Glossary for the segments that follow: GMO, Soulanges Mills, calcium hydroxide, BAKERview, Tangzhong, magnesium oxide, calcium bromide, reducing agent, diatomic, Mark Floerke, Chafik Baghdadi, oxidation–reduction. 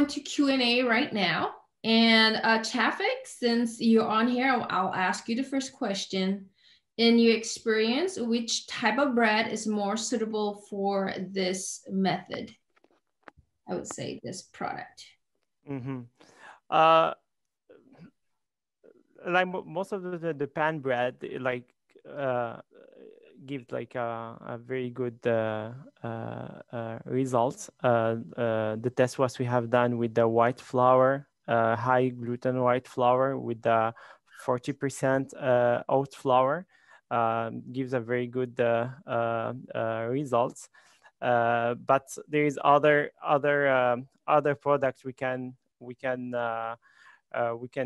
into Q&A right now. And Chafik, since you're on here, I'll ask you the first question. In your experience, which type of bread is more suitable for this method? I would say this product. Mm-hmm. Like most of the pan bread, like gives like a very good results. The test was we have done with the white flour, high gluten white flour with the 40% oat flour, gives a very good results. But there is other products we can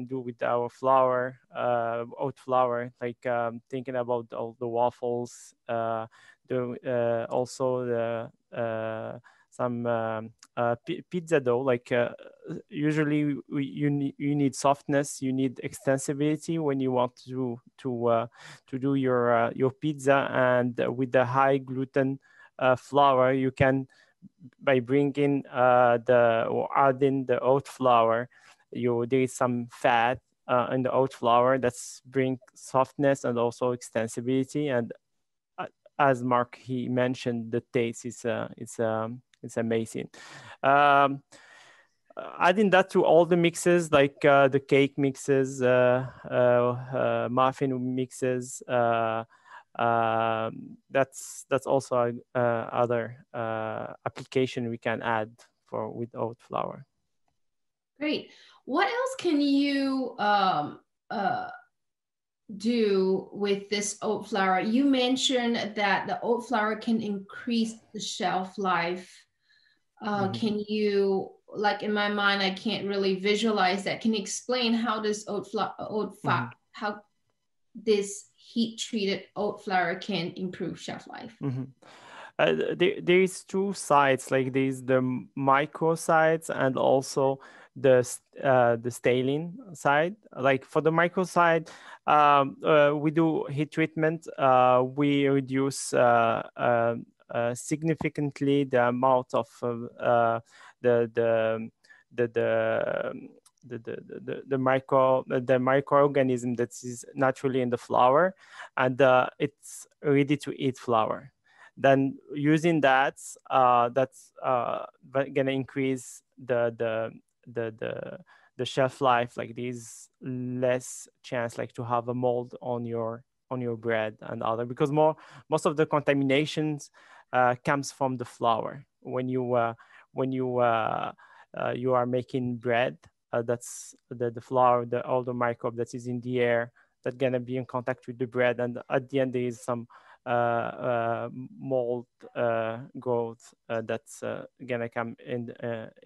do with our flour, oat flour, like thinking about all the waffles, also the some pizza dough. Like usually you need softness, you need extensibility when you want to do your pizza, and with the high gluten flour, you can, by bringing adding the oat flour, there is some fat in the oat flour that's bring softness and also extensibility. And as Mark he mentioned, the taste is it's amazing. Adding that to all the mixes, like the cake mixes, muffin mixes. That's also another application we can add for with oat flour. Great. What else can you do with this oat flour? You mentioned that the oat flour can increase the shelf life. Can you, like in my mind, I can't really visualize that. Can you explain how this how this heat-treated oat flour can improve shelf life? Mm-hmm. There is two sides, like there's the micro sides and also the staling side. Like for the micro side, we do heat treatment. We reduce significantly the amount of the microorganism that is naturally in the flour, and it's ready to eat flour. Then using that, that's gonna increase the shelf life. Like there's less chance like to have a mold on your bread and other, because most of the contaminations comes from the flour. When you are making bread, that's the flour, all the microbe that is in the air that gonna be in contact with the bread, and at the end there is some mold growth that's gonna come in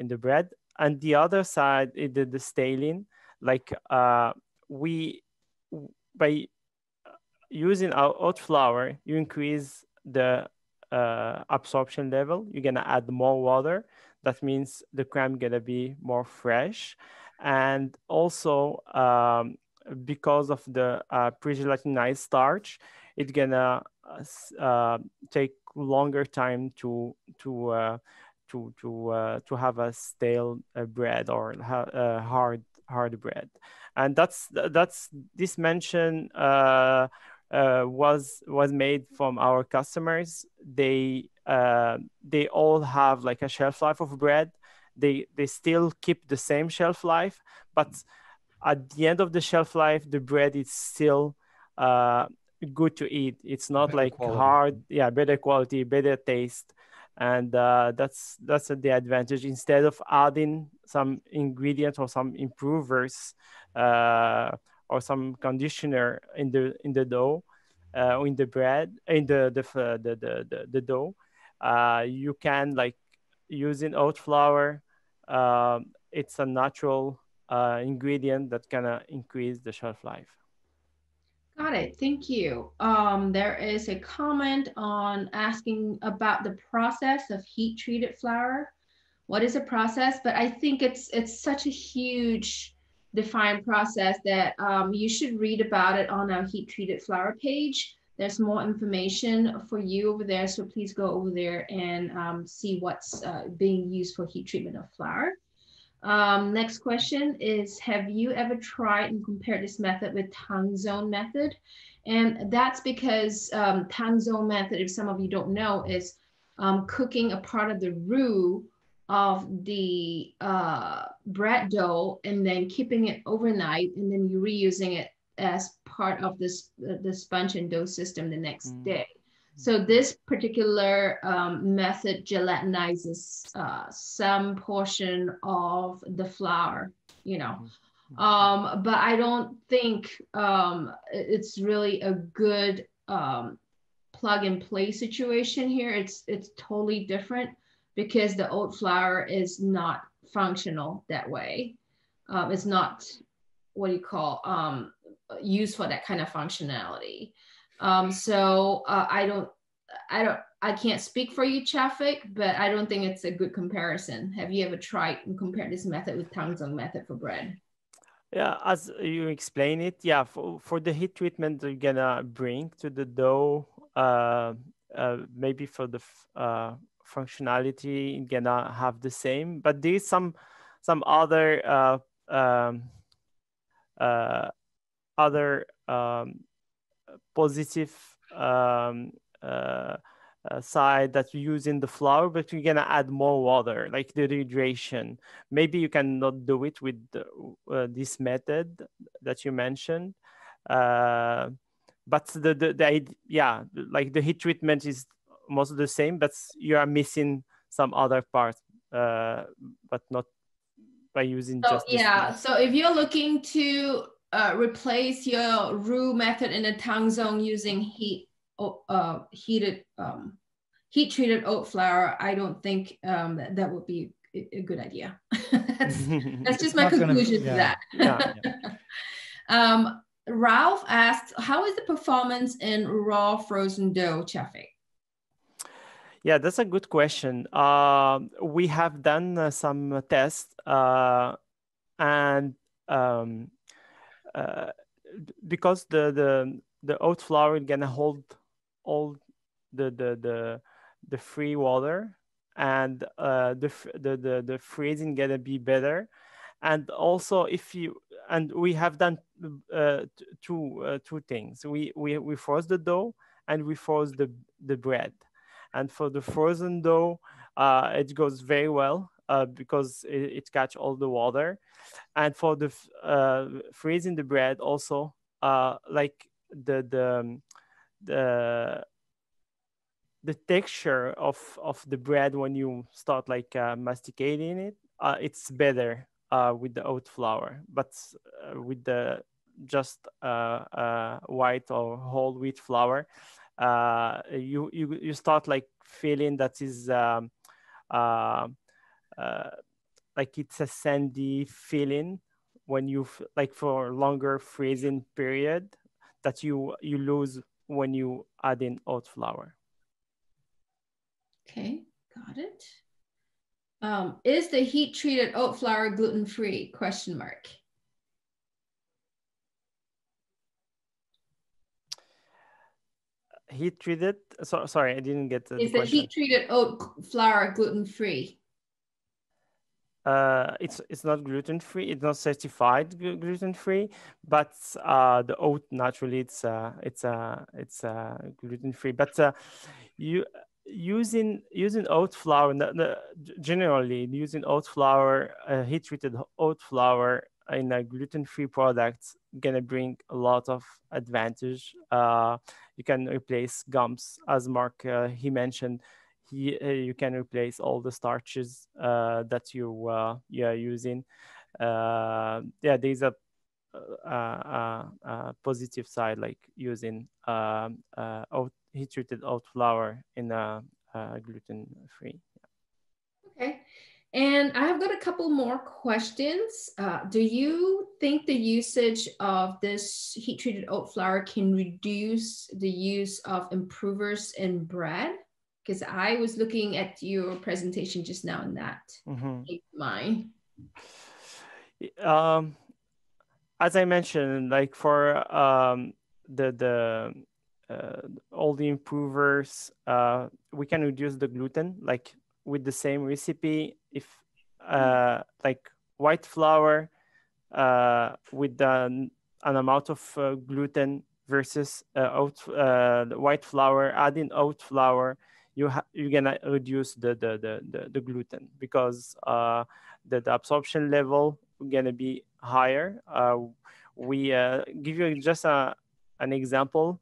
the bread. And the other side is the staling. Like by using our oat flour, you increase the absorption level. You're gonna add more water. That means the crème gonna be more fresh, and also because of the pre-gelatinized starch, it's gonna take longer time to have a stale bread or hard bread. And that's this mention was made from our customers. They all have like a shelf life of bread. They still keep the same shelf life, but at the end of the shelf life, the bread is still good to eat. It's not like hard. Yeah, better quality, better taste. And that's the advantage. Instead of adding some ingredient or some improvers or some conditioner in the dough, in the bread, in the dough, you can, like using oat flour. It's a natural ingredient that can increase the shelf life. Got it. Thank you. There is a comment on asking about the process of heat-treated flour. What is the process? But I think it's such a huge defined process that you should read about it on our heat-treated flour page. There's more information for you over there, so please go over there and see what's being used for heat treatment of flour. Next question is, have you ever tried and compared this method with Tangzhong method? And that's because Tangzhong method, if some of you don't know, is cooking a part of the roux of the bread dough and then keeping it overnight, and then you're reusing it as part of this, the sponge and dough system the next day. So this particular method gelatinizes some portion of the flour, you know. But I don't think it's really a good plug and play situation here. It's totally different because the oat flour is not functional that way. It's not, what do you call, used for that kind of functionality. I can't speak for you, Chafik, but I don't think it's a good comparison. Have you ever tried and compared this method with Tangzhong method for bread? Yeah, as you explain it, yeah, for the heat treatment you're gonna bring to the dough, maybe for the functionality, you're gonna have the same, but there's some other positive side that you use in the flour, but you're gonna add more water, like the dehydration. Maybe you cannot do it with this method that you mentioned, but yeah, like the heat treatment is most of the same, but you are missing some other part, but not by using just this method. So if you're looking to replace your roux method in a Tangzhong using heat treated oat flour, I don't think that would be a good idea. that's just my conclusion to that. Ralph asks, how is the performance in raw frozen dough, Chafik? Yeah, that's a good question. We have done some tests and because the oat flour is gonna hold all the free water, and the freezing gonna be better, and also we have done two things. We froze the dough and we froze the bread, and for the frozen dough it goes very well. Because it catch all the water, and for the freezing the bread also, like the texture of the bread when you start like masticating it, it's better with the oat flour, but with the just white or whole wheat flour, you start like feeling that is. Like it's a sandy feeling when you like for longer freezing period that you lose when you add in oat flour. Okay, got it. Is the heat treated oat flour gluten free? ? Heat treated. So sorry, I didn't get the. Is the heat treated oat flour gluten free? It's not gluten-free. It's not certified gluten-free, but the oat naturally it's gluten-free. But you using oat flour generally using oat flour heat-treated oat flour in a gluten-free product gonna bring a lot of advantage. You can replace gums, as Mark he mentioned. You can replace all the starches that you are using. Yeah, there's a positive side, like using heat-treated oat flour in gluten-free. Yeah. Okay, and I've got a couple more questions. Do you think the usage of this heat-treated oat flour can reduce the use of improvers in bread? Because I was looking at your presentation just now, and that mine. As I mentioned, like for all the improvers, we can reduce the gluten, like with the same recipe. If like white flour with an amount of gluten versus the white flour. Adding oat flour, you're gonna reduce the gluten because the absorption level gonna be higher. We give you just an example.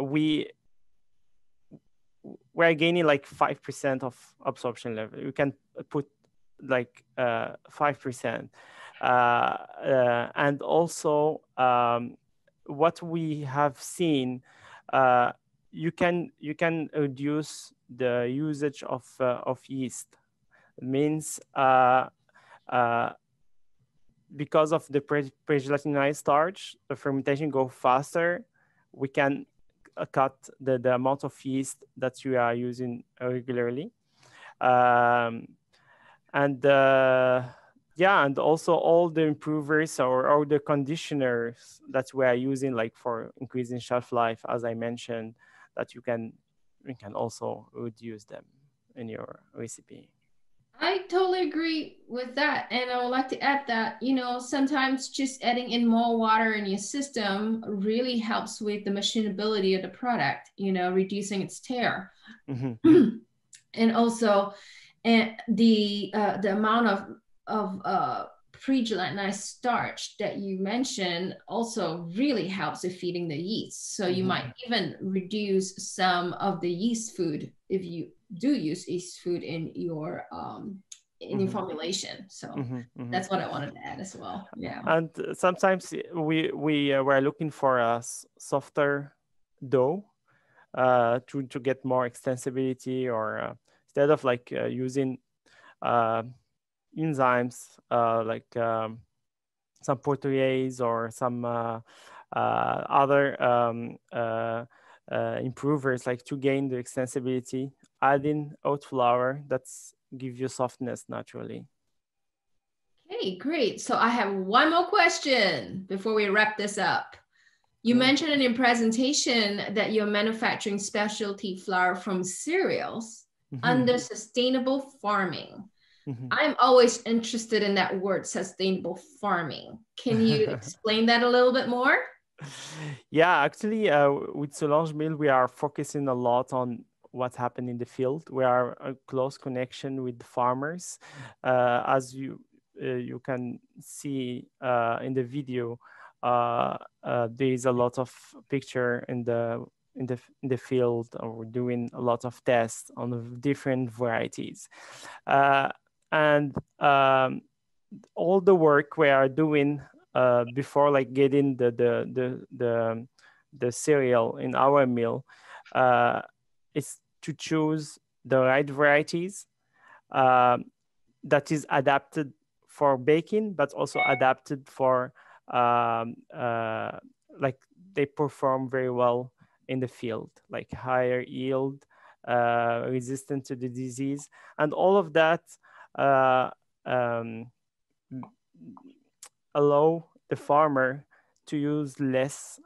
We're gaining like 5% of absorption level. You can put like 5%. And also what we have seen, you can reduce the usage of yeast. It means because of the pre-gelatinized starch, the fermentation go faster. We can cut the amount of yeast that you are using regularly. And also all the improvers or the conditioners that we are using, like for increasing shelf life, as I mentioned, that you can also reduce them in your recipe. I totally agree with that. And I would like to add that, you know, sometimes just adding in more water in your system really helps with the machinability of the product, you know, reducing its tear. Mm-hmm. And also the amount of pre-gelatinized starch that you mentioned also really helps with feeding the yeast. So you might even reduce some of the yeast food if you do use yeast food in your your formulation. So that's what I wanted to add as well. Yeah. And sometimes we were looking for a softer dough to get more extensibility, or instead of like using enzymes like some protease or some other improvers, like to gain the extensibility, adding oat flour, that's give you softness naturally. Okay, great. So I have one more question before we wrap this up. You mentioned in your presentation that you're manufacturing specialty flour from cereals under sustainable farming. I'm always interested in that word, sustainable farming. Can you explain that a little bit more? Yeah, actually, with Soulanges Mills, we are focusing a lot on what's happened in the field. We are a close connection with the farmers. As you can see in the video, there is a lot of picture in the field, or we're doing a lot of tests on the different varieties. And all the work we are doing before, like getting the cereal in our mill, is to choose the right varieties that is adapted for baking, but also adapted for like they perform very well in the field, like higher yield, resistant to the disease, and all of that. Allow the farmer to use less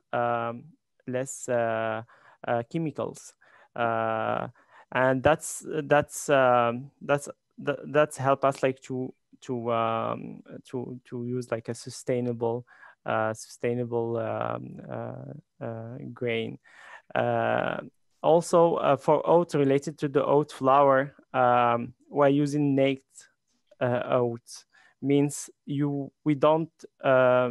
chemicals, and that's help us like to use like a sustainable grain. Also, for oat, related to the oat flour, we're using naked oats. Means we don't put a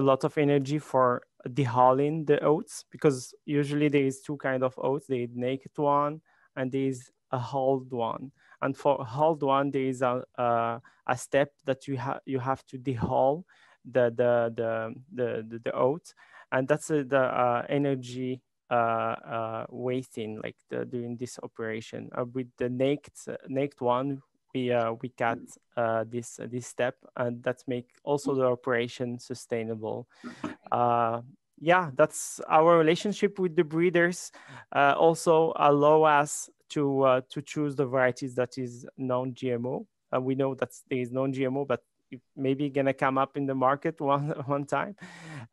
lot of energy for dehulling the oats, because usually there is two kinds of oats. There is naked one and there is a hulled one. And for hulled one, there is a step that you have to dehull the oat, and that's the energy wasting, like during this operation. With the naked one, we cut this step, and that make also the operation sustainable. Yeah, that's our relationship with the breeders. Also allow us to choose the varieties that is non-GMO. We know that there is non-GMO, but maybe gonna come up in the market one time,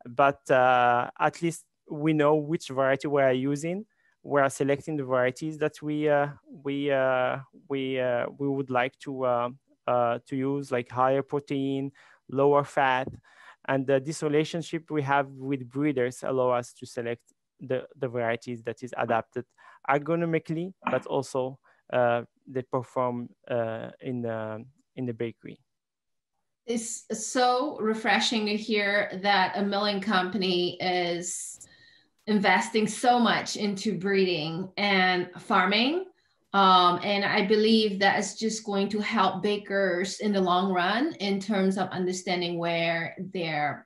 but at least we know which variety we are using, we are selecting the varieties that we would like to use, like higher protein, lower fat, and this relationship we have with breeders allow us to select the varieties that is adapted ergonomically, but also they perform in the bakery. It's so refreshing to hear that a milling company is investing so much into breeding and farming. And I believe that it's just going to help bakers in the long run in terms of understanding where their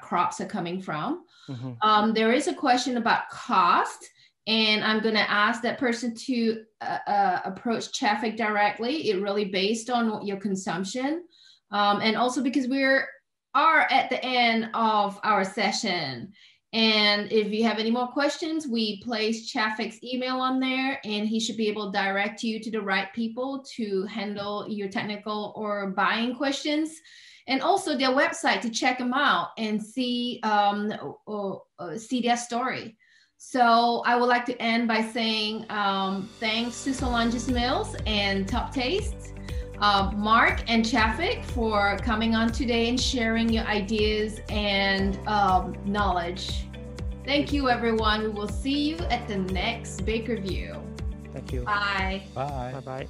crops are coming from. Mm-hmm. There is a question about cost, and I'm going to ask that person to approach Chafik directly. It really based on your consumption. And also because we are at the end of our session. And if you have any more questions, we place Chafik's email on there, and he should be able to direct you to the right people to handle your technical or buying questions. And also their website to check them out and see their story. So I would like to end by saying thanks to Soulanges Mills and Top Taste, Mark and Chafik, for coming on today and sharing your ideas and knowledge. Thank you, everyone. We will see you at the next BAKERview. Thank you. Bye. Bye. Bye-bye.